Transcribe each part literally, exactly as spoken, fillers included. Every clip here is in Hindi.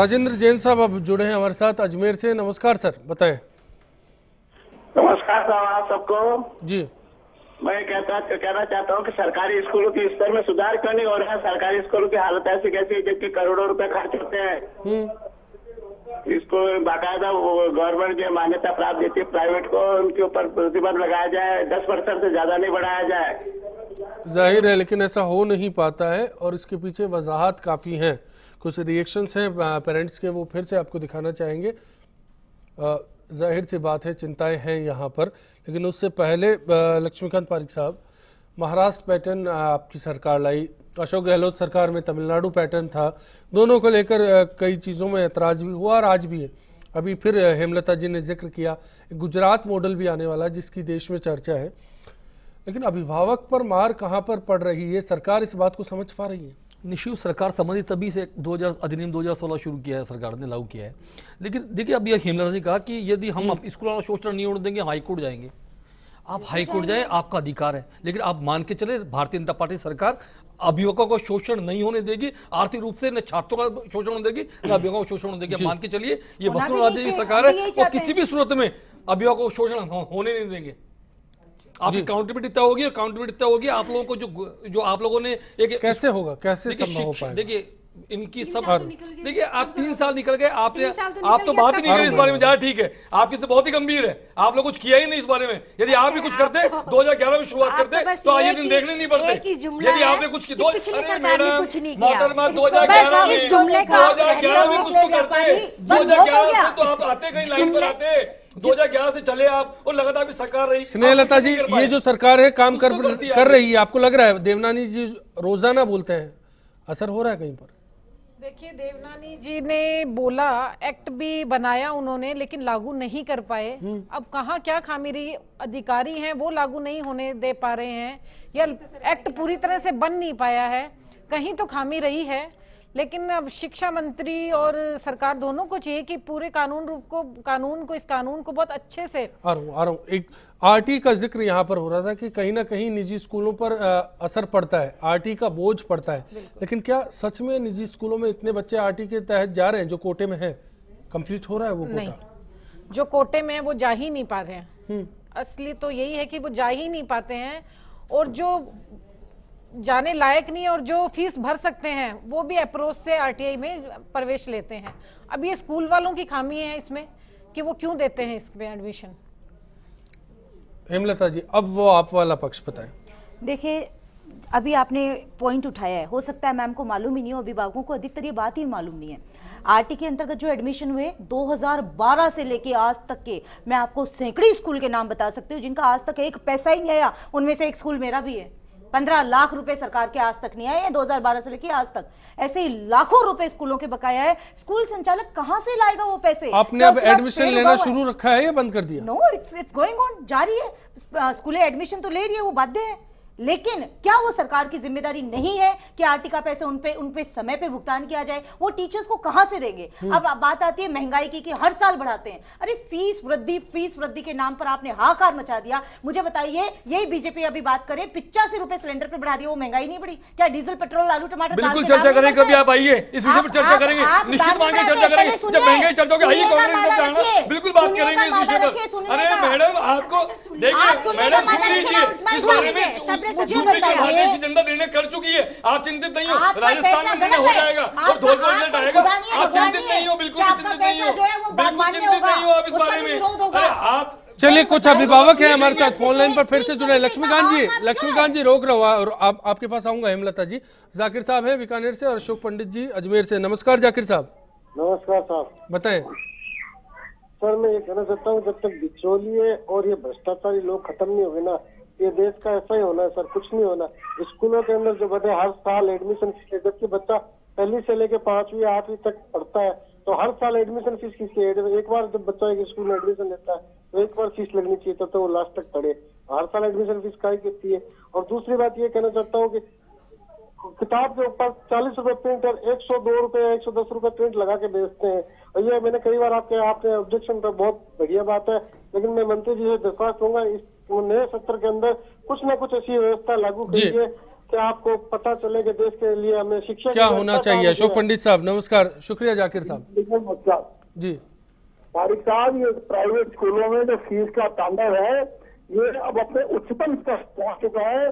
राजेंद्र जैन साहब अब जुड़े हैं हमारे साथ अजमेर से। नमस्कार सर, बताएं। नमस्कार साहब आप सबको जी। मैं कहता कहना चाहता हूँ कि सरकारी स्कूलों के स्तर में सुधार क्यों नहीं हो रहा है? सरकारी स्कूलों की हालत ऐसी कैसी है जबकि करोड़ों रुपए खर्च होते हैं। इसको बाकायदा गवर्नमेंट जो मान्यता प्राप्त देती है प्राइवेट को, उनके ऊपर प्रतिबंध लगाया जाए, दस परसेंट से ज्यादा नहीं बढ़ाया जाए। जाहिर है लेकिन ऐसा हो नहीं पाता है और इसके पीछे वजाहत काफी है। कुछ रिएक्शंस हैं पेरेंट्स के, वो फिर से आपको दिखाना चाहेंगे। जाहिर सी बात है चिंताएं हैं यहाँ पर, लेकिन उससे पहले लक्ष्मीकांत पारिक साहब, महाराष्ट्र पैटर्न आपकी सरकार लाई, अशोक गहलोत सरकार में तमिलनाडु पैटर्न था, दोनों को लेकर कई चीज़ों में एतराज़ भी हुआ और आज भी है। अभी फिर हेमलता जी ने जिक्र किया, गुजरात मॉडल भी आने वाला जिसकी देश में चर्चा है। लेकिन अभिभावक पर मार कहाँ पर पड़ रही है? सरकार इस बात को समझ पा रही है? निश्चित सरकार संबंधित तभी से दो हज़ार अधिनियम दो हज़ार सोलह शुरू किया है, सरकार ने लागू किया है। लेकिन देखिए अब यह हेमलता ने कहा कि यदि हम आप स्कूल वाला शोषण नहीं होने देंगे, हाईकोर्ट जाएंगे। आप हाईकोर्ट जाए, आपका अधिकार है, लेकिन आप मान के चले भारतीय जनता पार्टी सरकार अभिभावकों को शोषण नहीं होने देगी, आर्थिक रूप से न छात्रों का शोषण होने देगी न अभिभावकों को शोषण होने देगी। मान के चलिए ये वस्तुवादी की सरकार है और किसी भी सूरत में अभिभावकों को शोषण होने नहीं देंगे। आपकी काउंटेबिलिटी तय होगी और काउंटेबिलिटी तय होगी आप लोगों को जो जो आप लोगों ने एक कैसे होगा, कैसे संभव हो पाएगा? देखिए इनकी सब देखिए आप तीन साल निकल गए, आपने आप तो बात ही नहीं करी इस बारे में, ज्यादा ठीक है, आपकी तो बहुत ही गंभीर है, आपने कुछ किया ही नहीं इस बारे में। यदि आप भी कुछ करते दो हज़ार ग्यारह में शुरुआत करते तो आज ये दिन देखने नहीं पड़ते। यदि आपने कुछ किया दो हजार ग्यारह में दो हजार ग्यारह में कुछ तो करते दो हजार ग्यारह में तो आप आते कहीं लाइन पर आते, दो हज़ार ग्यारह से चले आप और लगातार भी सरकार रही। स्नेहलता जी ये जो सरकार है काम कर कर रही है, आपको लग रहा है? देवनानी जी रोजाना बोलते हैं, असर हो रहा है कहीं पर? देखिए देवनानी जी ने बोला, एक्ट भी बनाया उन्होंने लेकिन लागू नहीं कर पाए। अब कहाँ क्या खामी रही? अधिकारी हैं वो लागू नहीं होने दे पा रहे हैं या एक्ट पूरी तरह से बन नहीं पाया है, कहीं तो खामी रही है। लेकिन अब शिक्षा मंत्री और सरकार दोनों को चाहिए कि पूरे कानून रूप को कानून को इस कानून को बहुत अच्छे से आ रहा हूं, आ रहा हूं। एक आरटी का जिक्र यहाँ पर हो रहा था कि कहीं ना कहीं निजी स्कूलों पर असर पड़ता है, आरटी का बोझ पड़ता है। लेकिन क्या सच में निजी स्कूलों में इतने बच्चे आरटी के तहत जा रहे हैं? जो कोटे में है कंप्लीट हो रहा है वो कोटा? जो कोटे में है वो जा ही नहीं पा रहे हैं। असली तो यही है कि वो जा ही नहीं पाते हैं और जो जाने लायक नहीं और जो फीस भर सकते हैं वो भी अप्रोच से आरटीआई में प्रवेश लेते हैं। अब ये स्कूल वालों की खामी है इसमें कि वो क्यों देते हैं इसमें एडमिशन। हेमलता जी अब वो आप वाला पक्ष बताएं। देखिए अभी आपने पॉइंट उठाया है, हो सकता है मैम को मालूम ही नहीं हो, अभिभावकों को अधिकतर ये बात ही मालूम नहीं है। आरटी के अंतर्गत जो एडमिशन हुए दो हज़ार बारह से लेके आज तक के मैं आपको सैकड़ों स्कूल के नाम बता सकती हूँ जिनका आज तक एक पैसा ही नहीं आया। उनमें से एक स्कूल मेरा भी है, पंद्रह लाख रुपए सरकार के आज तक नहीं आए हैं दो हज़ार बारह से लेके आज तक। ऐसे ही लाखों रुपए स्कूलों के बकाया है, स्कूल संचालक कहां से लाएगा वो पैसे? आपने अब एडमिशन लेना शुरू रखा है या बंद कर दिया? No it's it's going on, जारी है, स्कूलें एडमिशन तो ले रही है, वो बाध्य है। लेकिन क्या वो सरकार की जिम्मेदारी नहीं है कि आरटी का पैसे उन पे, उन पे समय पे भुगतान किया जाए? वो टीचर्स को कहां से देंगे? अब बात आती है महंगाई की कि हर साल बढ़ाते हैं। अरे फीस वृद्धि फीस वृद्धि के नाम पर आपने हाहाकार मचा दिया। मुझे बताइए यही बीजेपी अभी बात करे पिचासी रुपए सिलेंडर पे बढ़ा दिया, वो महंगाई नहीं बढ़ी? क्या डीजल पेट्रोल आलू टमाटर? बिल्कुल चर्चा करेंगे, कभी आप आइए इस विषय पर चर्चा करेंगे, निश्चित मांगे चर्चा करेंगे। जब महंगाई चर्चा होगी आइए बिल्कुल बात करेंगे इस विषय पर। अरे मैडम आपको देखिए मैडम इस बारे में जनता निर्णय कर चुकी है, आप चिंतित नहीं हो। राजस्थान में निर्णय हो जाएगा और धोल रिजल्ट आएगा, आप चिंतित नहीं हो, बिल्कुल चिंतित नहीं हो, बिल्कुल चिंतित नहीं हो आप इस बारे में। आप चलिए कुछ अभिभावक हैं हमारे साथ फोन लाइन पर फिर से जुड़े। लक्ष्मीकांत जी, लक्ष्मीकांत जी रोक रहा और आप आपके पास आऊंगा हेमलता जी। जाकिर साहब हैं बीकानेर से और अशोक पंडित जी अजमेर से। नमस्कार जाकिर साहब। नमस्कार साहब, बताएं। सर मैं ये कहना चाहता हूँ जब तक बिचौलिए और ये भ्रष्टाचारी लोग खत्म नहीं हुए ना, ये देश का ऐसा ही होना है सर, कुछ नहीं होना। स्कूलों के अंदर जो बच्चे हर साल एडमिशन फीस, जबकि बच्चा पहली से लेकर पांचवी आठवीं तक पढ़ता है तो हर साल एडमिशन फीस किसकी? एक बार जब बच्चा एक स्कूल में एडमिशन लेता है तो एक बार फीस लगनी चाहिए तब तो वो लास्ट तक पढ़े। हर साल एडमिशन फीस काहे कितनी है? और दूसरी बात ये कहना चाहता हूँ की किताब के ऊपर चालीस रुपए प्रिंट और एक सौ दो रुपए एक सौ दस रुपए प्रिंट लगा के बेचते हैं। और ये मैंने कई बार आपके आपने ऑब्जेक्शन पर, बहुत बढ़िया बात है, लेकिन मैं मंत्री जी से दरख्वास्त करूंगा इस नए सत्र के अंदर कुछ ना कुछ ऐसी व्यवस्था लागू कीजिए क्या आपको पता चले कि देश के लिए हमें शिक्षा क्या होना चाहिए। अशोक पंडित साहब नमस्कार, शुक्रिया जाकिर साहब जी। पारिक साहब, ये प्राइवेट स्कूलों में जो फीस का तांडव है ये अब अपने उच्चतम स्तर पहुंच चुका है।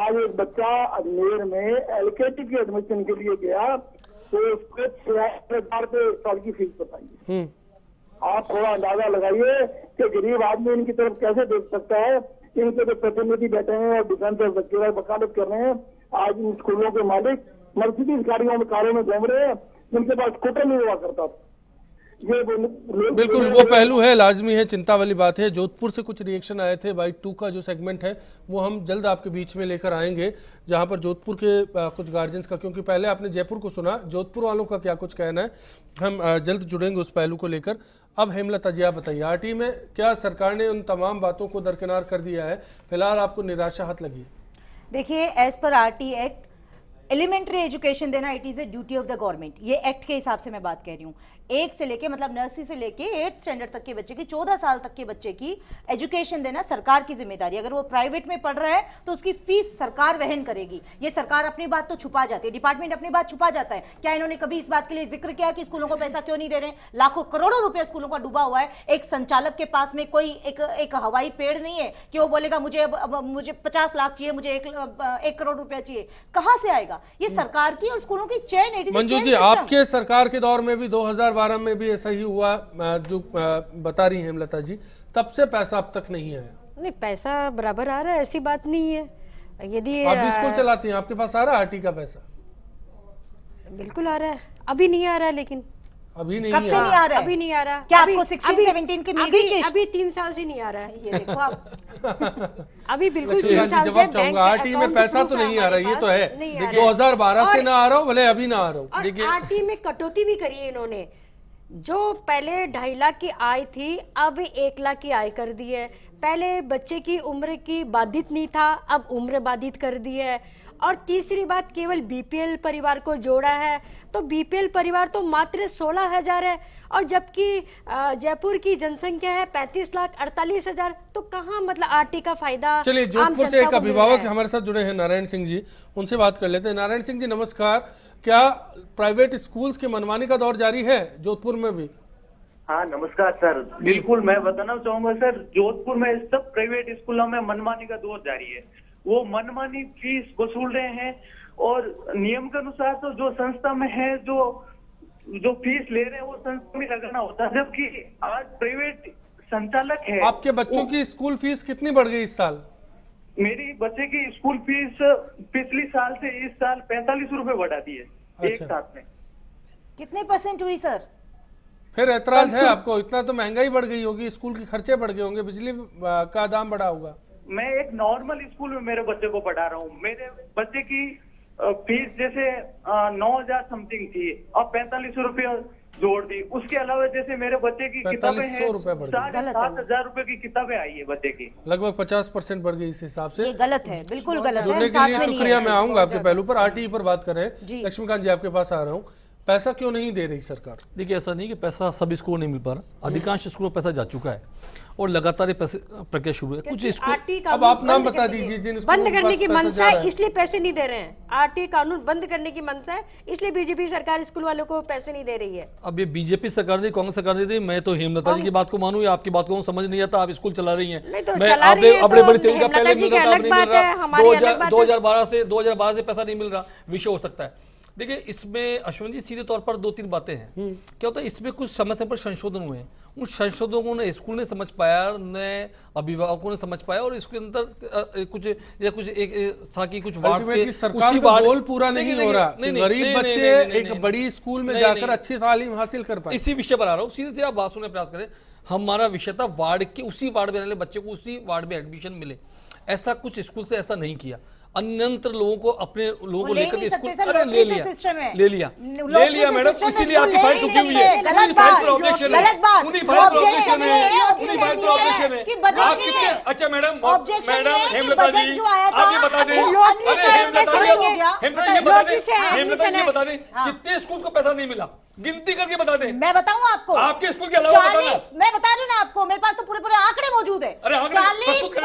आज एक बच्चा अजमेर में एलकेटी की एडमिशन के लिए गया तो उसको छियासठ हजार रुपये साल की फीस बताइए। आप थोड़ा अंदाजा लगाइए कि गरीब आदमी इनकी तरफ कैसे देख सकता है। इनके जो प्रतिनिधि बैठे हैं और डिफेंस और वगैरह वकालत कर रहे हैं, आज इन स्कूलों के मालिक मर्सिडीज गाड़ियों में कारों में घूम रहे हैं जिनके पास स्कूटर नहीं हुआ करता। बिल्कुल वो पहलू है, लाजमी है, चिंता वाली बात है। जोधपुर से कुछ रिएक्शन आए थे, बाइट टू का जो सेगमेंट है वो हम जल्द आपके बीच में लेकर आएंगे, जहां पर जोधपुर के कुछ गार्जियंस का, क्योंकि पहले आपने जयपुर को सुना, जोधपुर वालों का क्या कुछ कहना है, हम जल्द जुड़ेंगे उस पहलू को लेकर। अब हेमलता जी आप बताइए, आर टी में क्या सरकार ने उन तमाम बातों को दरकिनार कर दिया है, फिलहाल आपको निराशा हाथ लगी? देखिए, as per R T act elementary education देना it is a duty of the government. ये एक्ट के हिसाब से मैं बात कह रही हूँ। एक से लेके मतलब नर्सरी से लेके एट्थ स्टैंडर्ड तक के बच्चे की, चौदह साल तक के बच्चे की एजुकेशन देना सरकार की जिम्मेदारी। अगर वो प्राइवेट में पढ़ रहा है तो उसकी फीस सरकार वहन करेगी। ये सरकार अपनी बात तो छुपा जाती है, डिपार्टमेंट अपनी बात छुपा जाता है। क्या इन्होंने कभी इस बात के लिए जिक्र किया कि स्कूलों को पैसा क्यों नहीं दे रहे? लाखों करोड़ों रुपया स्कूलों का डूबा हुआ है। एक संचालक के पास में कोई एक एक हवाई पेड़ नहीं है कि वो बोलेगा मुझे मुझे पचास लाख चाहिए, मुझे एक करोड़ रुपया चाहिए। कहाँ से आएगा? ये सरकार की और स्कूलों की चैन। मंजू जी, आपके सरकार के दौर में भी दो हज़ार बारह में भी ऐसा ही हुआ जो बता रही हैं हेमलता जी, तब से पैसा अब तक नहीं आया। नहीं, पैसा बराबर आ रहा है, ऐसी बात नहीं है। यदि आप भी स्कूल चलाती हैं, आपके पास आ रहा है आरटी का पैसा? बिल्कुल आ रहा है, अभी नहीं आ रहा है, लेकिन अभी नहीं, कब से नहीं आ रहा है? अभी नहीं आ रहा है। क्या आपको सोलह सत्रह की मिल गई किश्त? अभी तीन साल से नहीं आ रहा है, ये देखो आप। अभी बिल्कुल तीन साल से बैंक आरटी में पैसा तो नहीं आ रहा, ये तो है। दो हज़ार बारह से ना आ रहा हो, भले अभी ना आ रहा हो। आरटी में कटौती भी करी है इन्होंने, जो पहले ढाई लाख की आय थी अब एक लाख की आय कर दी है। पहले बच्चे की उम्र की बाधित नहीं था, अब उम्र बाधित कर दी है। और तीसरी बात, केवल बीपीएल परिवार को जोड़ा है, तो बीपीएल परिवार तो मात्र सोलह हज़ार है, और जबकि जयपुर की जनसंख्या है पैंतीस लाख अड़तालीस हज़ार। तो कहाँ मतलब आरटी का फायदा? चलिए, जोधपुर से एक अभिभावक हमारे साथ जुड़े हैं, नारायण सिंह जी, उनसे बात कर लेते हैं। नारायण सिंह जी नमस्कार, क्या प्राइवेट स्कूल्स के मनमानी का दौर जारी है जोधपुर में भी? हाँ नमस्कार सर, बिल्कुल मैं बताना चाहूंगा सर, जोधपुर में सब प्राइवेट स्कूलों में मनमानी का दौर जारी है। वो मनमानी फीस वसूल रहे हैं, और नियम के अनुसार तो जो संस्था में है, जो जो फीस ले रहे हैं वो संस्था में लगाना होता है, जबकि आज प्राइवेट संचालक है। आपके बच्चों की स्कूल फीस कितनी बढ़ गई इस साल? मेरी बच्चे की स्कूल फीस पिछले साल से इस साल पैंतालीस रुपए बढ़ा दी है। अच्छा। एक साथ में कितने परसेंट हुई सर? फिर ऐतराज है आपको? इतना तो महंगाई बढ़ गई होगी, स्कूल के खर्चे बढ़ गए होंगे, बिजली का दाम बढ़ा होगा। मैं एक नॉर्मल स्कूल में मेरे बच्चे को पढ़ा रहा हूँ, मेरे बच्चे की फीस जैसे नौ हजार समथिंग थी, अब पैंतालीस सौ रुपये जोड़ दी। उसके अलावा जैसे मेरे बच्चे की किताबें हैं, सात हजार रुपए की किताबें आई है बच्चे की, लगभग पचास परसेंट बढ़ गई। इस हिसाब से ये गलत है, बिल्कुल गलत है। जुड़ने के लिए शुक्रिया, मैं आऊंगा आपके पहलू पर। आरटीई पर बात करें, लक्ष्मीकांत जी आपके पास आ रहा हूँ, पैसा क्यों नहीं दे रही सरकार? देखिए, ऐसा नहीं कि पैसा सभी स्कूल नहीं मिल पा रहा, अधिकांश स्कूलों पैसा जा चुका है और लगातार प्रक्रिया शुरू है। कुछ स्कूल, अब आप नाम बता दीजिए, जिन बंद करने की मनसा है इसलिए पैसे नहीं दे रहे हैं। आरटी कानून बंद करने की मनसा है, इसलिए बीजेपी सरकार स्कूल वालों को पैसे नहीं दे रही है। अब ये बीजेपी सरकार ने, कांग्रेस सरकार ने दी, मैं तो हेमलता जी की बात को मानू या आपकी बात को समझ नहीं आता। आप स्कूल चला रही है, दो हजार बारह से दो हजार बारह से पैसा नहीं मिल रहा, विषय हो सकता है। देखिए, इसमें अश्विन जी सीधे तौर पर दो तीन बातें हैं। क्या होता है, इसमें कुछ समय पर संशोधन हुए हैं, उन संशोधनों ने स्कूल ने समझ पाया, नए अभिभावकों ने समझ पाया, और इसके अंदर कुछ या कुछ एक ताकि कुछ वार्ड के सरकार का गोल पूरा नहीं हो रहा, गरीब बच्चे एक बड़ी स्कूल में जाकर अच्छी तालीम हासिल कर पाए। इसी विषय पर आ रहा हूँ, सीधे आप बात सुनने का प्रयास करें। हमारा विषय था वार्ड के, उसी वार्ड में रहने बच्चे को उसी वार्ड में एडमिशन मिले, ऐसा कुछ स्कूल से ऐसा नहीं किया। अन्यंत्र लोगों को अपने लोगों को लेकर स्कूल अरे ले लिया ले लिया ले लिया मैडम, इसीलिए आपकी फाइल रुकी हुई है। उन्हीं फाइल पर ऑब्जेक्शन है, उन्हीं फाइल पर ऑब्जेक्शन है, उन्हीं फाइल पर ऑब्जेक्शन है। आप कितने अच्छा मैडम मैडम हेमलता जी आप ये बता दें, अरे हेमलता जी हेमलता जी बता दें हेमलता जी बता दें कितने स्कूल को पैसा नहीं मिला, गिनती करके बता दें। मैं बताऊं आपको, आपके स्कूल के अलावा बताना। मैं बता रही हूँ ना आपको, मेरे पास तो पूरे पूरे आंकड़े मौजूद है। अरे चालीस परसेंट स्कूलों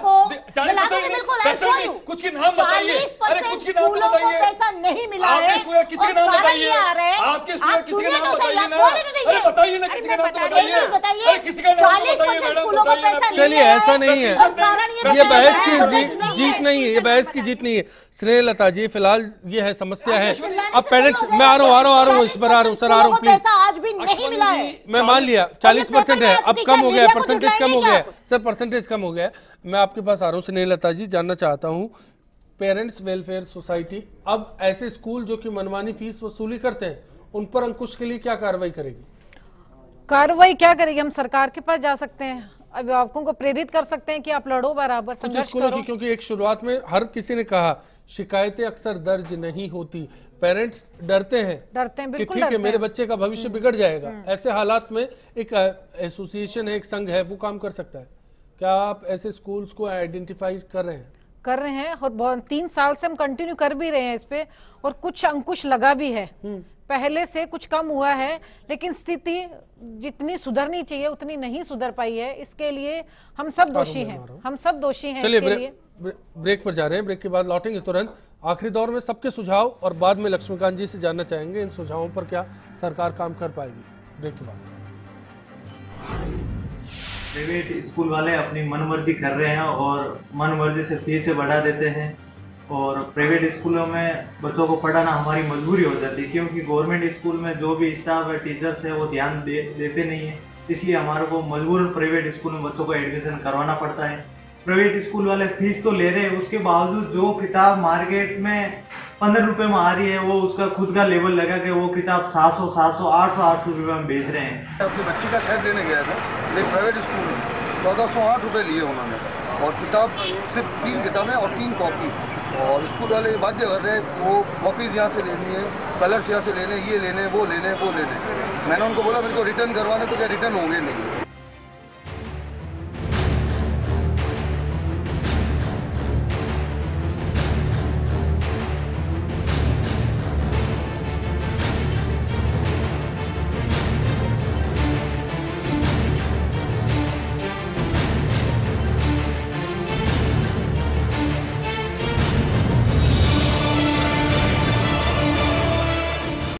को मिला के बिल्कुल ऐसा ही कुछ की नाम बताइए, अरे कुछ के नाम बताइए, पैसा नहीं मिला है किसी के नाम बताइए, आपके स्कूल किसी का नाम बताइए ना, अरे बताइए ना किसी का नाम बताइए, बताइए किसी का नाम बताइए मैडम। चलिए ऐसा नहीं है, ये बहस की जीत नहीं है, ये बहस की जीत नहीं है स्नेहलता जी, फिलहाल ये है समस्या है। अब पेरेंट्स मैं आ रहा हूँ आ रहा हूँ आ रहा हूँ इस पर आ रहा हूँ सर आ रहा हूँ प्लीज। आज भी नहीं मिला है मैं मान लिया, चालीस परसेंट है, अब कम हो गया परसेंटेज कम हो गया सर, परसेंटेज कम हो गया। मैं आपके पास आ रहा हूँ स्नेहलता जी, जानना चाहता हूँ पेरेंट्स वेलफेयर सोसाइटी अब ऐसे स्कूल जो कि मनमानी फीस वसूली करते हैं उन पर अंकुश के लिए क्या कार्रवाई करेगी? कार्रवाई क्या करेगी, हम सरकार के पास जा सकते हैं, अभिभावकों को प्रेरित कर सकते हैं कि आप लड़ो बराबर संघर्ष करो, क्योंकि एक शुरुआत में हर किसी ने कहा शिकायतें अक्सर दर्ज नहीं होती, पेरेंट्स डरते हैं डरते हैं बिल्कुल ठीक है मेरे बच्चे का भविष्य बिगड़ जाएगा, ऐसे हालात में एक एसोसिएशन है, एक संघ है, वो काम कर सकता है। क्या आप ऐसे स्कूल्स को आइडेंटिफाई कर रहे हैं? कर रहे हैं और तीन साल से हम कंटिन्यू कर भी रहे हैं इस पे, और कुछ अंकुश लगा भी है, पहले से कुछ कम हुआ है, लेकिन स्थिति जितनी सुधरनी चाहिए उतनी नहीं सुधर पाई है, इसके लिए हम सब दोषी हैं, हम सब दोषी हैं। चलिए ब्रेक, ब्रेक पर जा रहे हैं, ब्रेक के बाद लौटेंगे तुरंत। आखिरी दौर में सबके सुझाव और बाद में लक्ष्मीकांत जी से जानना चाहेंगे इन सुझावों पर क्या सरकार काम कर पाएगी। ब्रेक के बाद प्राइवेट स्कूल वाले अपनी मनमर्जी कर रहे हैं और मनमर्जी से फीस बढ़ा देते हैं और प्राइवेट स्कूलों में बच्चों को पढ़ाना हमारी मजबूरी हो जाती है, क्योंकि गवर्नमेंट स्कूल में जो भी स्टाफ है टीचर्स है वो ध्यान दे, देते नहीं है, इसलिए हमारे को मजबूरन प्राइवेट स्कूल में बच्चों को एडमिशन करवाना पड़ता है। प्राइवेट स्कूल वाले फीस तो ले रहे हैं, उसके बावजूद जो किताब मार्केट में पंद्रह रुपये में आ रही है वो उसका खुद का लेवल लगा के वो किताब सात सौ सात सौ आठ सौ आठ सौ रुपये में बेच रहे हैं। अपनी बच्ची का सेट लेने गया था लेकिन प्राइवेट स्कूल में चौदह सौ आठ रुपये लिए उन्होंने, और किताब सिर्फ तीन किताबें और तीन कॉपी, और स्कूल वाले बाध्य कर रहे हैं वो कॉपीज़ यहाँ से लेनी है, कलर्स यहाँ से लेने, ये लेने वो लेने वो लेने। मैंने उनको बोला मेरे को रिटर्न करवाने, तो क्या रिटर्न होंगे नहीं,